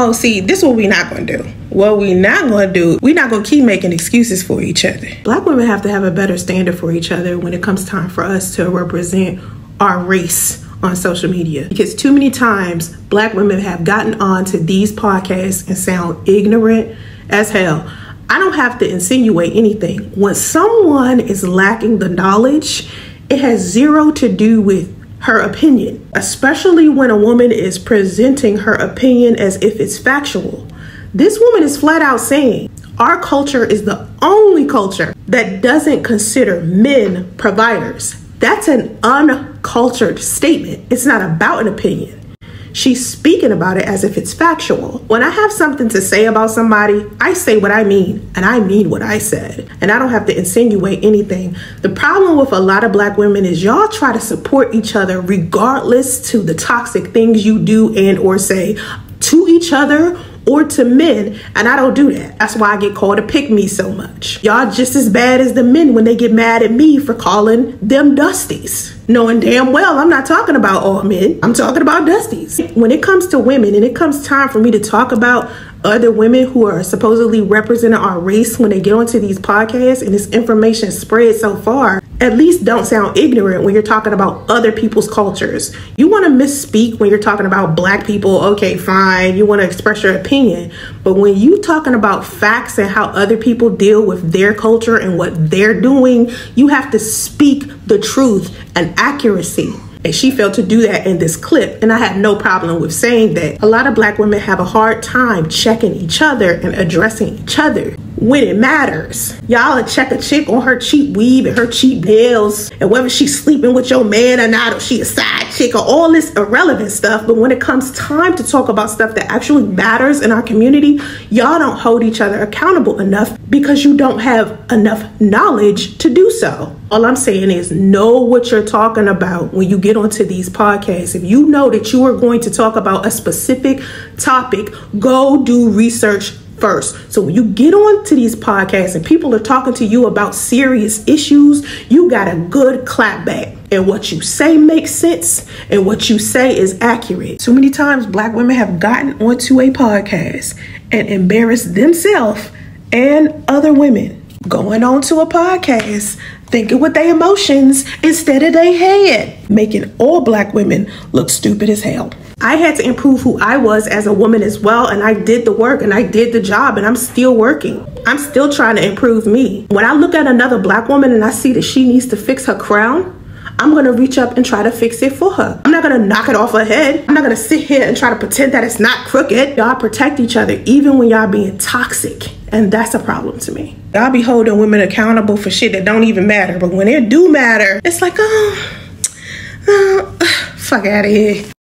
Oh, see, this is what we're not going to do. What we're not going to do, we're not going to keep making excuses for each other. Black women have to have a better standard for each other when it comes time for us to represent our race on social media, because too many times Black women have gotten on to these podcasts and sound ignorant as hell. I don't have to insinuate anything. When someone is lacking the knowledge, it has zero to do with her opinion, especially when a woman is presenting her opinion as if it's factual. This woman is flat out saying our culture is the only culture that doesn't consider men providers. That's an uncultured statement. It's not about an opinion. She's speaking about it as if it's factual. When I have something to say about somebody, I say what I mean, and I mean what I said, and I don't have to insinuate anything. The problem with a lot of Black women is y'all try to support each other regardless to the toxic things you do and or say to each other or to men, and I don't do that. That's why I get called a pick-me so much. Y'all just as bad as the men when they get mad at me for calling them dusties. Knowing damn well I'm not talking about all men, I'm talking about dusties. When it comes to women and it comes time for me to talk about other women who are supposedly representing our race when they get onto these podcasts and this information spreads so far, at least don't sound ignorant when you're talking about other people's cultures. You want to misspeak when you're talking about Black people, okay, fine, you want to express your opinion. But when you talking about facts and how other people deal with their culture and what they're doing, you have to speak the truth and accuracy. And she failed to do that in this clip, and I had no problem with saying that. A lot of Black women have a hard time checking each other and addressing each other when it matters. Y'all check a chick on her cheap weave and her cheap nails and whether she's sleeping with your man or not, or she a side chick, or all this irrelevant stuff. But when it comes time to talk about stuff that actually matters in our community, y'all don't hold each other accountable enough because you don't have enough knowledge to do so. All I'm saying is know what you're talking about when you get onto these podcasts. If you know that you are going to talk about a specific topic, go do research first. So when you get on to these podcasts and people are talking to you about serious issues, you got a good clap back. And what you say makes sense, and what you say is accurate. Too many times Black women have gotten onto a podcast and embarrassed themselves and other women going on to a podcast thinking with their emotions instead of their head, making all Black women look stupid as hell. I had to improve who I was as a woman as well, and I did the work and I did the job, and I'm still working. I'm still trying to improve me. When I look at another Black woman and I see that she needs to fix her crown, I'm gonna reach up and try to fix it for her. I'm not gonna knock it off her head. I'm not gonna sit here and try to pretend that it's not crooked. Y'all protect each other even when y'all being toxic. And that's a problem to me. Y'all be holding women accountable for shit that don't even matter. But when it do matter, it's like, oh fuck out of here.